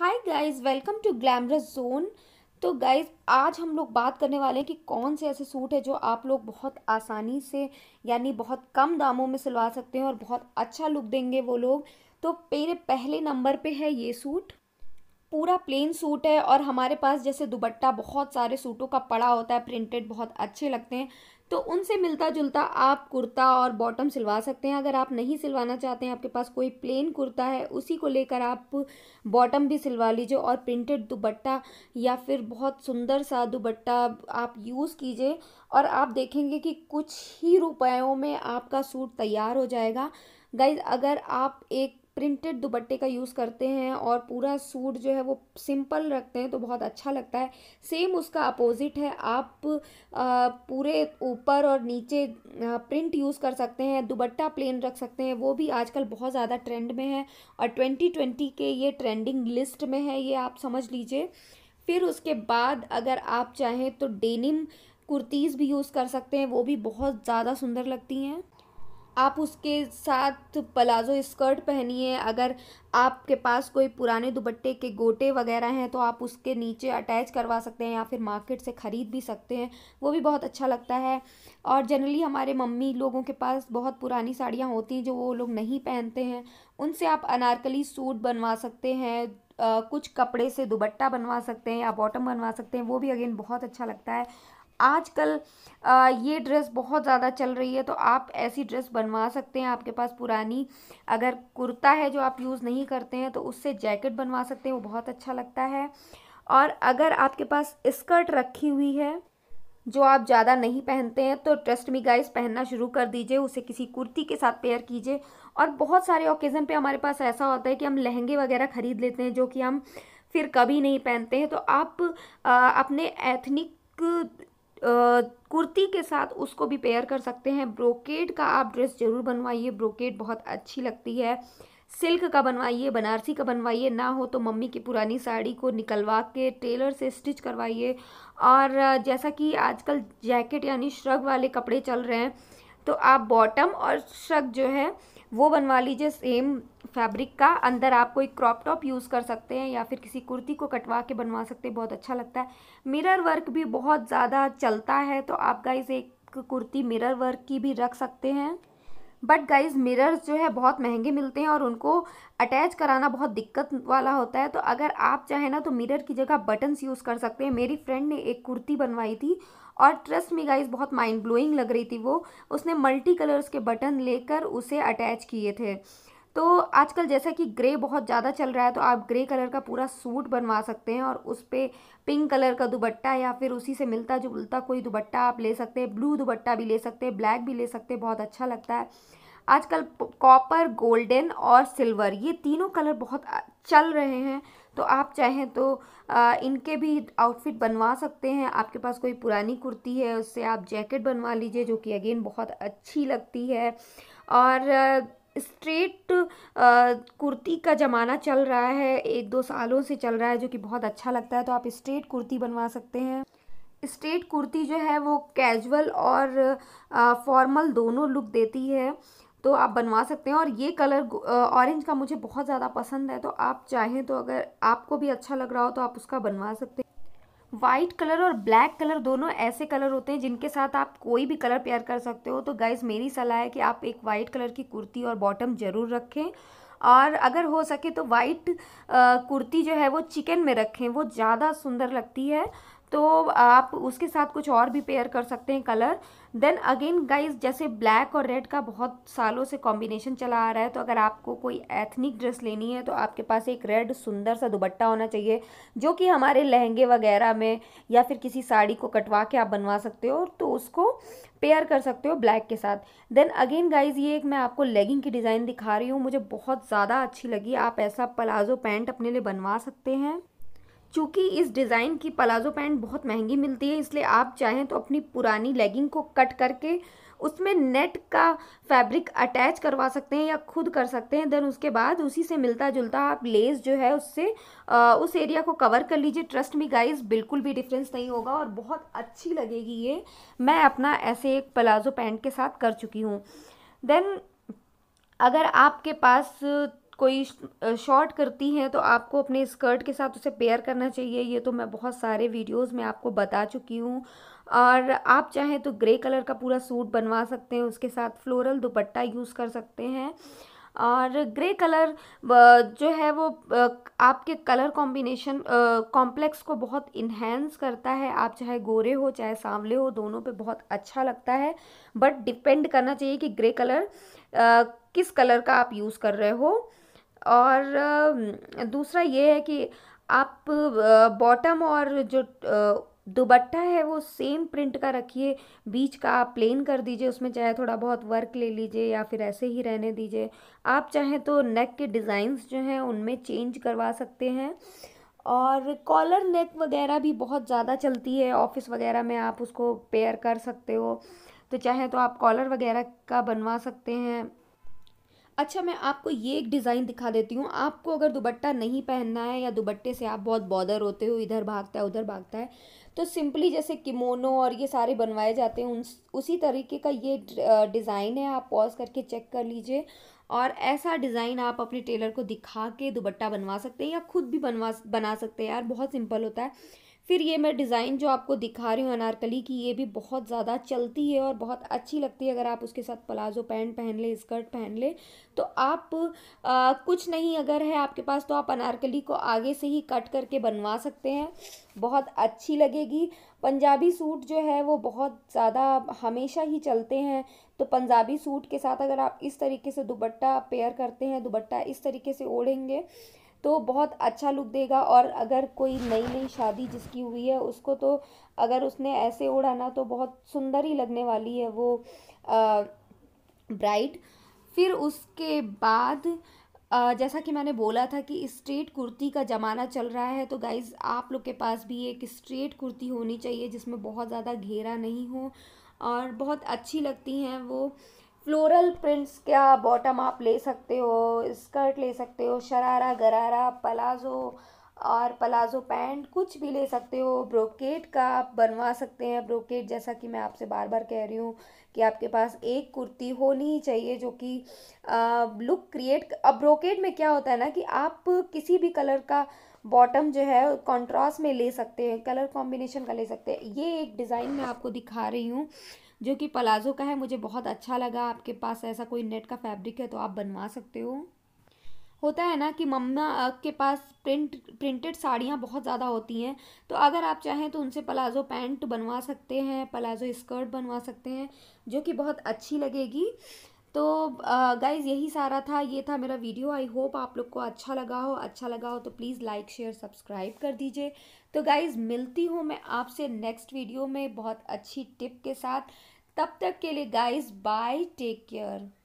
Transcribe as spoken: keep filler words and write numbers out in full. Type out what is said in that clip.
Hi guys, welcome to glamorous zone. तो guys आज हम लोग बात करने वाले हैं कि कौन से ऐसे सूट है जो आप लोग बहुत आसानी से यानी बहुत कम दामों में सिलवा सकते हैं और बहुत अच्छा लुक देंगे वो लोग। तो मेरे पहले नंबर पे है ये सूट, पूरा प्लेन सूट है और हमारे पास जैसे दुपट्टा बहुत सारे सूटों का पड़ा होता है, प्रिंटेड बहुत अच्छे लगते हैं, तो उनसे मिलता जुलता आप कुर्ता और बॉटम सिलवा सकते हैं। अगर आप नहीं सिलवाना चाहते हैं, आपके पास कोई प्लेन कुर्ता है, उसी को लेकर आप बॉटम भी सिलवा लीजिए और प्रिंटेड दुपट्टा या फिर बहुत सुंदर सा दुपट्टा आप यूज़ कीजिए और आप देखेंगे कि कुछ ही रुपयों में आपका सूट तैयार हो जाएगा। गाइज अगर आप एक प्रिंटेड दुपट्टे का यूज़ करते हैं और पूरा सूट जो है वो सिंपल रखते हैं तो बहुत अच्छा लगता है। सेम उसका अपोजिट है, आप आ, पूरे ऊपर और नीचे आ, प्रिंट यूज़ कर सकते हैं, दुपट्टा प्लेन रख सकते हैं, वो भी आजकल बहुत ज़्यादा ट्रेंड में है और ट्वेंटी ट्वेंटी के ये ट्रेंडिंग लिस्ट में है, ये आप समझ लीजिए। फिर उसके बाद अगर आप चाहें तो डेनिम कुर्तीज़ भी यूज़ कर सकते हैं, वो भी बहुत ज़्यादा सुंदर लगती हैं। आप उसके साथ प्लाजो स्कर्ट पहनिए। अगर आपके पास कोई पुराने दुपट्टे के गोटे वगैरह हैं तो आप उसके नीचे अटैच करवा सकते हैं या फिर मार्केट से ख़रीद भी सकते हैं, वो भी बहुत अच्छा लगता है। और जनरली हमारे मम्मी लोगों के पास बहुत पुरानी साड़ियाँ होती हैं जो वो लोग नहीं पहनते हैं, उनसे आप अनारकली सूट बनवा सकते हैं, आ, कुछ कपड़े से दुपट्टा बनवा सकते हैं या बॉटम बनवा सकते हैं, वो भी अगेन बहुत अच्छा लगता है। आजकल ये ड्रेस बहुत ज़्यादा चल रही है तो आप ऐसी ड्रेस बनवा सकते हैं। आपके पास पुरानी अगर कुर्ता है जो आप यूज़ नहीं करते हैं तो उससे जैकेट बनवा सकते हैं, वो बहुत अच्छा लगता है। और अगर आपके पास स्कर्ट रखी हुई है जो आप ज़्यादा नहीं पहनते हैं तो ट्रस्ट मी गाइस पहनना शुरू कर दीजिए, उसे किसी कुर्ती के साथ पेयर कीजिए। और बहुत सारे ओकेज़न पे हमारे पास ऐसा होता है कि हम लहंगे वगैरह ख़रीद लेते हैं जो कि हम फिर कभी नहीं पहनते हैं, तो आप आ, अपने एथनिक कुर्ती के साथ उसको भी पेयर कर सकते हैं। ब्रोकेड का आप ड्रेस ज़रूर बनवाइए, ब्रोकेड बहुत अच्छी लगती है। सिल्क का बनवाइए, बनारसी का बनवाइए, ना हो तो मम्मी की पुरानी साड़ी को निकलवा के टेलर से स्टिच करवाइए। और जैसा कि आजकल जैकेट यानी श्रग वाले कपड़े चल रहे हैं तो आप बॉटम और श्रग जो है वो बनवा लीजिए सेम फैब्रिक का। अंदर आप कोई क्रॉप टॉप यूज़ कर सकते हैं या फिर किसी कुर्ती को कटवा के बनवा सकते हैं, बहुत अच्छा लगता है। मिरर वर्क भी बहुत ज़्यादा चलता है तो आप गाइस एक कुर्ती मिरर वर्क की भी रख सकते हैं। बट गाइस मिरर्स जो है बहुत महंगे मिलते हैं और उनको अटैच कराना बहुत दिक्कत वाला होता है, तो अगर आप चाहें ना तो मिरर की जगह बटन्स यूज़ कर सकते हैं। मेरी फ्रेंड ने एक कुर्ती बनवाई थी और ट्रस्ट मी गाइस बहुत माइंड ब्लोइंग लग रही थी वो, उसने मल्टी कलर्स के बटन लेकर उसे अटैच किए थे। तो आजकल जैसा कि ग्रे बहुत ज़्यादा चल रहा है तो आप ग्रे कलर का पूरा सूट बनवा सकते हैं और उस पर पिंक कलर का दुपट्टा या फिर उसी से मिलता जुलता कोई दुपट्टा आप ले सकते हैं, ब्लू दुपट्टा भी ले सकते हैं, ब्लैक भी ले सकते हैं, बहुत अच्छा लगता है। आजकल कॉपर, गोल्डन और सिल्वर ये तीनों कलर बहुत चल रहे हैं तो आप चाहें तो इनके भी आउटफिट बनवा सकते हैं। आपके पास कोई पुरानी कुर्ती है उससे आप जैकेट बनवा लीजिए जो कि अगेन बहुत अच्छी लगती है। और स्ट्रेट कुर्ती का ज़माना चल रहा है, एक दो सालों से चल रहा है, जो कि बहुत अच्छा लगता है, तो आप स्ट्रेट कुर्ती बनवा सकते हैं। स्ट्रेट कुर्ती जो है वो कैजुअल और फॉर्मल दोनों लुक देती है तो आप बनवा सकते हैं। और ये कलर ऑरेंज का मुझे बहुत ज़्यादा पसंद है तो आप चाहें तो अगर आपको भी अच्छा लग रहा हो तो आप उसका बनवा सकते हैं। वाइट कलर और ब्लैक कलर दोनों ऐसे कलर होते हैं जिनके साथ आप कोई भी कलर पेयर कर सकते हो, तो गाइज़ मेरी सलाह है कि आप एक वाइट कलर की कुर्ती और बॉटम ज़रूर रखें। और अगर हो सके तो वाइट कुर्ती जो है वो चिकन में रखें, वो ज़्यादा सुंदर लगती है, तो आप उसके साथ कुछ और भी पेयर कर सकते हैं कलर। देन अगेन गाइज जैसे ब्लैक और रेड का बहुत सालों से कॉम्बिनेशन चला आ रहा है तो अगर आपको कोई एथनिक ड्रेस लेनी है तो आपके पास एक रेड सुंदर सा दुपट्टा होना चाहिए जो कि हमारे लहंगे वगैरह में या फिर किसी साड़ी को कटवा के आप बनवा सकते हो, तो उसको पेयर कर सकते हो ब्लैक के साथ। देन अगेन गाइज ये एक मैं आपको लेगिंग की डिज़ाइन दिखा रही हूँ, मुझे बहुत ज़्यादा अच्छी लगी, आप ऐसा प्लाजो पैंट अपने लिए बनवा सकते हैं। चूँकि इस डिज़ाइन की प्लाजो पैंट बहुत महंगी मिलती है इसलिए आप चाहें तो अपनी पुरानी लेगिंग को कट करके उसमें नेट का फैब्रिक अटैच करवा सकते हैं या खुद कर सकते हैं। देन उसके बाद उसी से मिलता जुलता आप लेस जो है उससे आ, उस एरिया को कवर कर लीजिए। ट्रस्ट मी गाइस बिल्कुल भी डिफरेंस नहीं होगा और बहुत अच्छी लगेगी ये। मैं अपना ऐसे एक प्लाजो पैंट के साथ कर चुकी हूँ। देन अगर आपके पास कोई शॉर्ट करती हैं तो आपको अपने स्कर्ट के साथ उसे पेयर करना चाहिए। ये तो मैं बहुत सारे वीडियोस में आपको बता चुकी हूँ। और आप चाहें तो ग्रे कलर का पूरा सूट बनवा सकते हैं, उसके साथ फ्लोरल दुपट्टा यूज़ कर सकते हैं। और ग्रे कलर जो है वो आपके कलर कॉम्बिनेशन कॉम्प्लेक्स को बहुत इन्हेंस करता है। आप चाहे गोरे हो चाहे सांवले हो, दोनों पे बहुत अच्छा लगता है। बट डिपेंड करना चाहिए कि ग्रे कलर किस कलर का आप यूज़ कर रहे हो। और दूसरा ये है कि आप बॉटम और जो दुपट्टा है वो सेम प्रिंट का रखिए, बीच का आप प्लेन कर दीजिए, उसमें चाहे थोड़ा बहुत वर्क ले लीजिए या फिर ऐसे ही रहने दीजिए। आप चाहें तो नेक के डिज़ाइंस जो हैं उनमें चेंज करवा सकते हैं। और कॉलर नेक वगैरह भी बहुत ज़्यादा चलती है, ऑफिस वगैरह में आप उसको पेयर कर सकते हो, तो चाहे तो आप कॉलर वगैरह का बनवा सकते हैं। अच्छा, मैं आपको ये एक डिज़ाइन दिखा देती हूँ। आपको अगर दुपट्टा नहीं पहनना है या दुपट्टे से आप बहुत बॉदर होते हो, इधर भागता है उधर भागता है, तो सिंपली जैसे किमोनो और ये सारे बनवाए जाते हैं उन उसी तरीके का ये डिज़ाइन है। आप पॉज करके चेक कर लीजिए और ऐसा डिज़ाइन आप अपने टेलर को दिखा के दुपट्टा बनवा सकते हैं या खुद भी बनवा बना सकते हैं। यार बहुत सिंपल होता है। फिर ये मैं डिज़ाइन जो आपको दिखा रही हूँ अनारकली की, ये भी बहुत ज़्यादा चलती है और बहुत अच्छी लगती है। अगर आप उसके साथ प्लाजो पैंट पहन ले, स्कर्ट पहन ले, तो आप आ, कुछ नहीं अगर है आपके पास तो आप अनारकली को आगे से ही कट करके बनवा सकते हैं, बहुत अच्छी लगेगी। पंजाबी सूट जो है वो बहुत ज़्यादा हमेशा ही चलते हैं, तो पंजाबी सूट के साथ अगर आप इस तरीके से दुपट्टा पेयर करते हैं, दुपट्टा इस तरीके से ओढ़ेंगे तो बहुत अच्छा लुक देगा। और अगर कोई नई नई शादी जिसकी हुई है उसको तो अगर उसने ऐसे ओढ़ा ना तो बहुत सुंदर ही लगने वाली है वो ब्राइड। फिर उसके बाद आ, जैसा कि मैंने बोला था कि स्ट्रेट कुर्ती का ज़माना चल रहा है, तो गाइज़ आप लोग के पास भी एक स्ट्रेट कुर्ती होनी चाहिए जिसमें बहुत ज़्यादा घेरा नहीं हो, और बहुत अच्छी लगती हैं वो। फ्लोरल प्रिंट्स क्या बॉटम आप ले सकते हो, स्कर्ट ले सकते हो, शरारा गरारा प्लाजो और प्लाजो पैंट कुछ भी ले सकते हो। ब्रोकेट का आप बनवा सकते हैं। ब्रोकेट जैसा कि मैं आपसे बार बार कह रही हूँ कि आपके पास एक कुर्ती होनी चाहिए जो कि लुक क्रिएट। अब ब्रोकेट में क्या होता है ना कि आप किसी भी कलर का बॉटम जो है कंट्रास्ट में ले सकते हैं, कलर कॉम्बिनेशन का ले सकते हैं। ये एक डिज़ाइन मैं आपको दिखा रही हूँ जो कि प्लाजो का है, मुझे बहुत अच्छा लगा। आपके पास ऐसा कोई नेट का फैब्रिक है तो आप बनवा सकते हो। होता है ना कि मम्मा के पास प्रिंट प्रिंटेड साड़ियाँ बहुत ज़्यादा होती हैं, तो अगर आप चाहें तो उनसे प्लाजो पैंट बनवा सकते हैं, प्लाजो स्कर्ट बनवा सकते हैं, जो कि बहुत अच्छी लगेगी। तो गाइज़ यही सारा था, ये था मेरा वीडियो। आई होप आप लोग को अच्छा लगा हो। अच्छा लगा हो तो प्लीज़ लाइक शेयर सब्सक्राइब कर दीजिए। तो गाइज़ मिलती हूँ मैं आपसे नेक्स्ट वीडियो में बहुत अच्छी टिप के साथ। तब तक के लिए गाइज़ बाय, टेक केयर।